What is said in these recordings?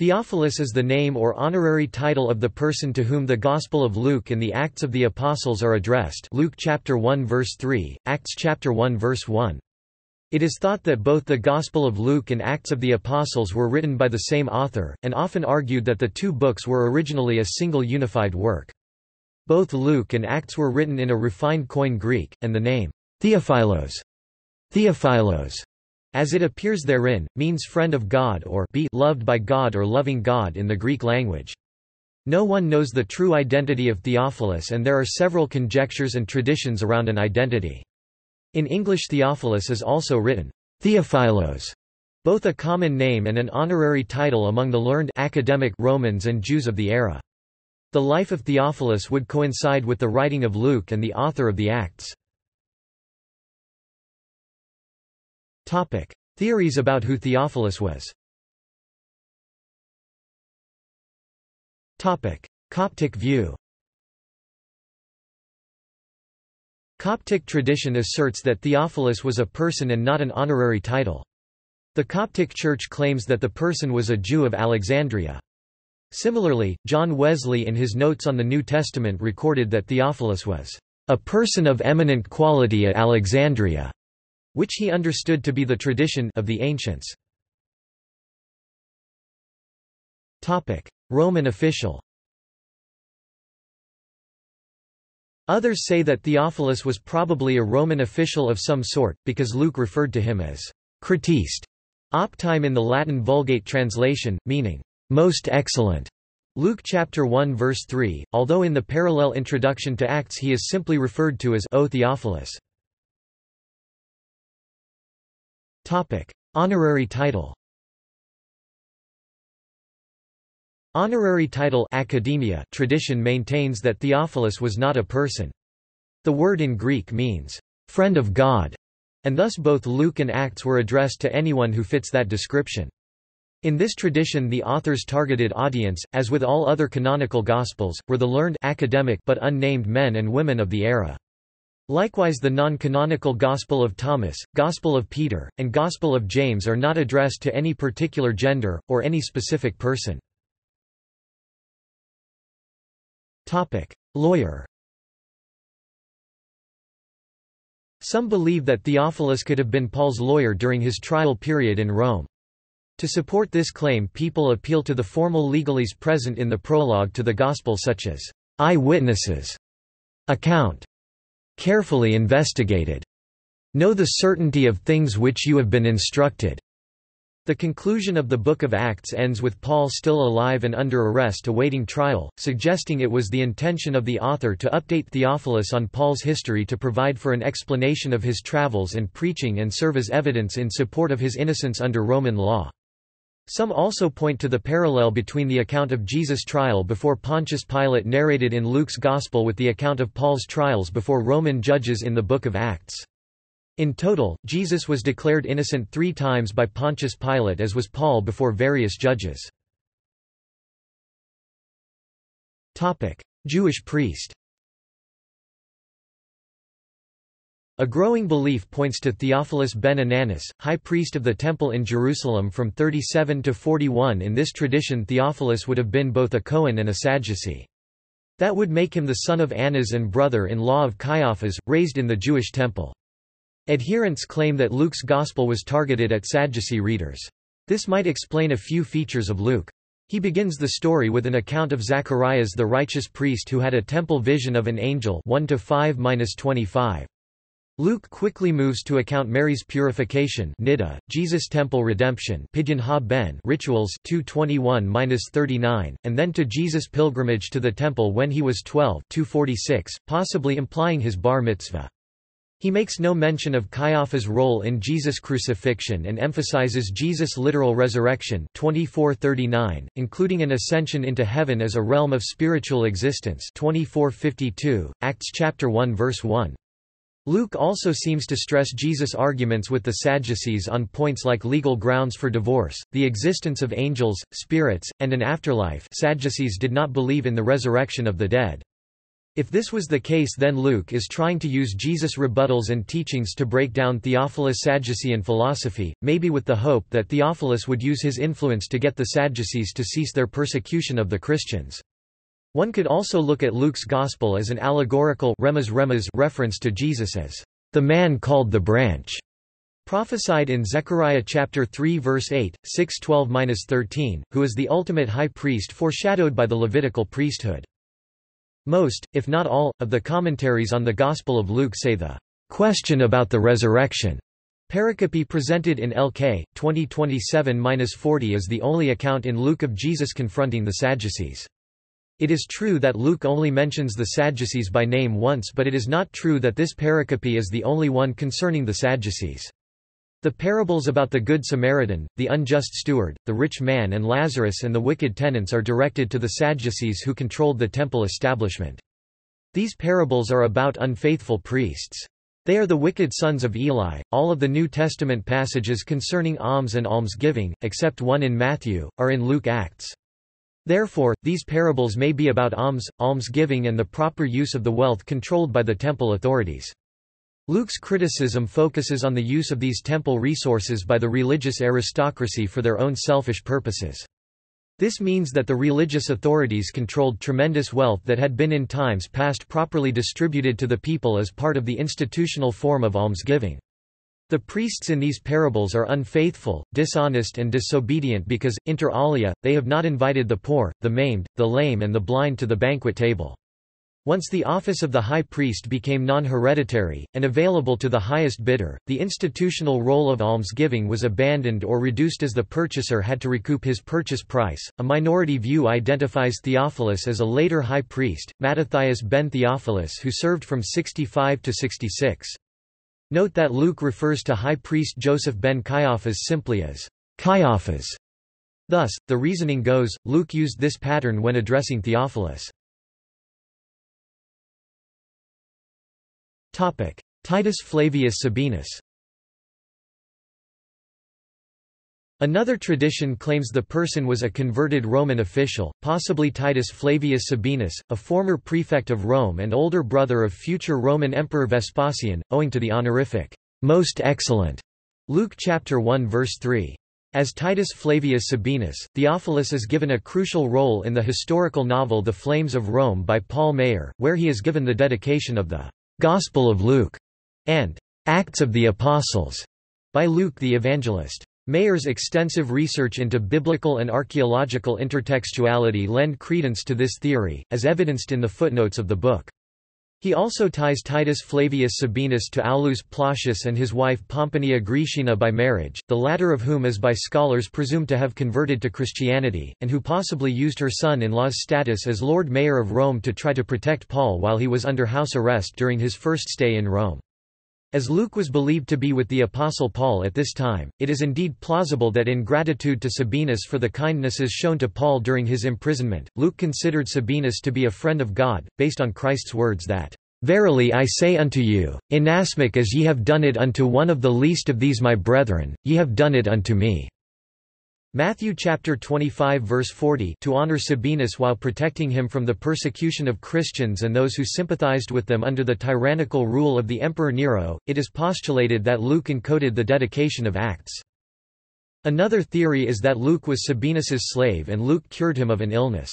Theophilus is the name or honorary title of the person to whom the Gospel of Luke and the Acts of the Apostles are addressed. Luke chapter 1 verse 3, Acts chapter 1 verse 1. It is thought that both the Gospel of Luke and Acts of the Apostles were written by the same author, and often argued that the two books were originally a single unified work. Both Luke and Acts were written in a refined Koine Greek, and the name Theophilos, as it appears therein, means friend of God or be loved by God or loving God in the Greek language. No one knows the true identity of Theophilus, and there are several conjectures and traditions around an identity. In English, Theophilus is also written Theophilos, both a common name and an honorary title among the learned academic Romans and Jews of the era. The life of Theophilus would coincide with the writing of Luke and the author of the Acts. Theories about who Theophilus was. Coptic view. Coptic tradition asserts that Theophilus was a person and not an honorary title. The Coptic Church claims that the person was a Jew of Alexandria. Similarly, John Wesley in his notes on the New Testament recorded that Theophilus was a person of eminent quality at Alexandria, which he understood to be the tradition of the ancients. Roman official. Others say that Theophilus was probably a Roman official of some sort, because Luke referred to him as Cretiste, optime in the Latin Vulgate translation, meaning most excellent. Luke chapter 1 verse 3, although in the parallel introduction to Acts he is simply referred to as O Theophilus. Honorary title. Honorary title academia tradition maintains that Theophilus was not a person. The word in Greek means friend of God, and thus both Luke and Acts were addressed to anyone who fits that description. In this tradition, the author's targeted audience, as with all other canonical Gospels, were the learned academic but unnamed men and women of the era. Likewise, the non-canonical Gospel of Thomas, Gospel of Peter, and Gospel of James are not addressed to any particular gender, or any specific person. Lawyer. Some believe that Theophilus could have been Paul's lawyer during his trial period in Rome. To support this claim, people appeal to the formal legalese present in the prologue to the Gospel, such as eyewitnesses, account, carefully investigated, know the certainty of things which you have been instructed. The conclusion of the Book of Acts ends with Paul still alive and under arrest awaiting trial, suggesting it was the intention of the author to update Theophilus on Paul's history to provide for an explanation of his travels and preaching and serve as evidence in support of his innocence under Roman law. Some also point to the parallel between the account of Jesus' trial before Pontius Pilate narrated in Luke's Gospel with the account of Paul's trials before Roman judges in the Book of Acts. In total, Jesus was declared innocent 3 times by Pontius Pilate, as was Paul before various judges. Jewish priest. A growing belief points to Theophilus ben Ananus, high priest of the temple in Jerusalem from 37 to 41. In this tradition, Theophilus would have been both a Cohen and a Sadducee. That would make him the son of Annas and brother-in-law of Caiaphas, raised in the Jewish temple. Adherents claim that Luke's Gospel was targeted at Sadducee readers. This might explain a few features of Luke. He begins the story with an account of Zacharias the righteous priest, who had a temple vision of an angel 1-5-25. Luke quickly moves to account Mary's purification, Niddah, Jesus' temple redemption, Pidyon Ha Ben, rituals 2:21-39, and then to Jesus' pilgrimage to the temple when he was 12, 2:46, possibly implying his bar mitzvah. He makes no mention of Caiaphas' role in Jesus' crucifixion and emphasizes Jesus' literal resurrection 24:39, including an ascension into heaven as a realm of spiritual existence 24:52, Acts chapter 1 verse 1. Luke also seems to stress Jesus' arguments with the Sadducees on points like legal grounds for divorce, the existence of angels, spirits, and an afterlife. Sadducees did not believe in the resurrection of the dead. If this was the case, then Luke is trying to use Jesus' rebuttals and teachings to break down Theophilus' Sadducean philosophy, maybe with the hope that Theophilus would use his influence to get the Sadducees to cease their persecution of the Christians. One could also look at Luke's Gospel as an allegorical reference to Jesus as the man called the branch, prophesied in Zechariah chapter 3 verse 8, 6:12-13, who is the ultimate high priest foreshadowed by the Levitical priesthood. Most, if not all, of the commentaries on the Gospel of Luke say the question about the resurrection pericope presented in Lk. 20:27-40 is the only account in Luke of Jesus confronting the Sadducees. It is true that Luke only mentions the Sadducees by name once, but it is not true that this pericope is the only one concerning the Sadducees. The parables about the Good Samaritan, the unjust steward, the rich man and Lazarus and the wicked tenants are directed to the Sadducees who controlled the temple establishment. These parables are about unfaithful priests. They are the wicked sons of Eli. All of the New Testament passages concerning alms and almsgiving, except one in Matthew, are in Luke Acts. Therefore, these parables may be about alms, almsgiving and the proper use of the wealth controlled by the temple authorities. Luke's criticism focuses on the use of these temple resources by the religious aristocracy for their own selfish purposes. This means that the religious authorities controlled tremendous wealth that had been in times past properly distributed to the people as part of the institutional form of almsgiving. The priests in these parables are unfaithful, dishonest and disobedient because, inter alia, they have not invited the poor, the maimed, the lame and the blind to the banquet table. Once the office of the high priest became non-hereditary, and available to the highest bidder, the institutional role of almsgiving was abandoned or reduced as the purchaser had to recoup his purchase price. A minority view identifies Theophilus as a later high priest, Mattathias ben Theophilus, who served from 65 to 66. Note that Luke refers to high priest Joseph ben Caiaphas simply as Caiaphas. Thus, the reasoning goes, Luke used this pattern when addressing Theophilus. Titus Flavius Sabinus. Another tradition claims the person was a converted Roman official, possibly Titus Flavius Sabinus, a former prefect of Rome and older brother of future Roman Emperor Vespasian, owing to the honorific, "Most Excellent," Luke chapter 1 verse 3. As Titus Flavius Sabinus, Theophilus is given a crucial role in the historical novel The Flames of Rome by Paul Mayer, where he is given the dedication of the Gospel of Luke, and Acts of the Apostles by Luke the Evangelist. Mayer's extensive research into biblical and archaeological intertextuality lend credence to this theory, as evidenced in the footnotes of the book. He also ties Titus Flavius Sabinus to Aulus Plautius and his wife Pomponia Graecina by marriage, the latter of whom is by scholars presumed to have converted to Christianity, and who possibly used her son-in-law's status as Lord Mayor of Rome to try to protect Paul while he was under house arrest during his first stay in Rome. As Luke was believed to be with the Apostle Paul at this time, it is indeed plausible that in gratitude to Sabinus for the kindnesses shown to Paul during his imprisonment, Luke considered Sabinus to be a friend of God, based on Christ's words that, "Verily I say unto you, inasmuch as ye have done it unto one of the least of these my brethren, ye have done it unto me." Matthew chapter 25 verse 40, to honor Sabinus while protecting him from the persecution of Christians and those who sympathized with them under the tyrannical rule of the Emperor Nero, it is postulated that Luke encoded the dedication of Acts. Another theory is that Luke was Sabinus's slave and Luke cured him of an illness.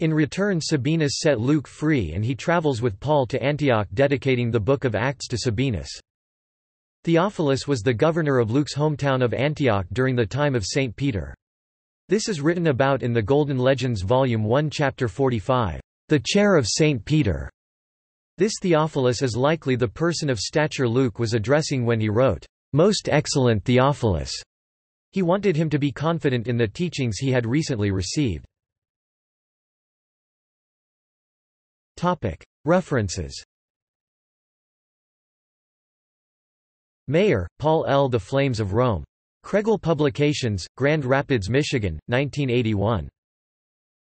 In return, Sabinus set Luke free and he travels with Paul to Antioch, dedicating the book of Acts to Sabinus. Theophilus was the governor of Luke's hometown of Antioch during the time of St. Peter. This is written about in the Golden Legends Volume 1 Chapter 45, "The Chair of St. Peter." This Theophilus is likely the person of stature Luke was addressing when he wrote, "Most Excellent Theophilus." He wanted him to be confident in the teachings he had recently received. References. Mayer, Paul L. The Flames of Rome. Kregel Publications, Grand Rapids, Michigan, 1981.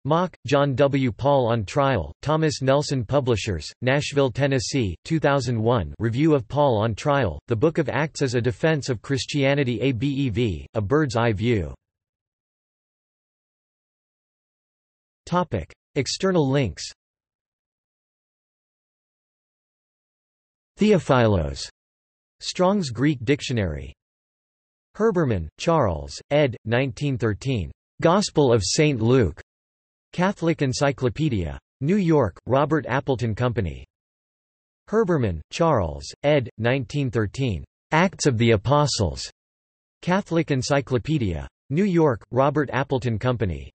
Mock, John W. Paul on Trial, Thomas Nelson Publishers, Nashville, Tennessee, 2001. Review of Paul on Trial, The Book of Acts as a Defense of Christianity ABEV, A Bird's Eye View. External links. Theophilos, Strong's Greek Dictionary. Herbermann, Charles, ed. 1913. Gospel of St. Luke. Catholic Encyclopedia. New York, Robert Appleton Company. Herbermann, Charles, ed. 1913. Acts of the Apostles. Catholic Encyclopedia. New York, Robert Appleton Company.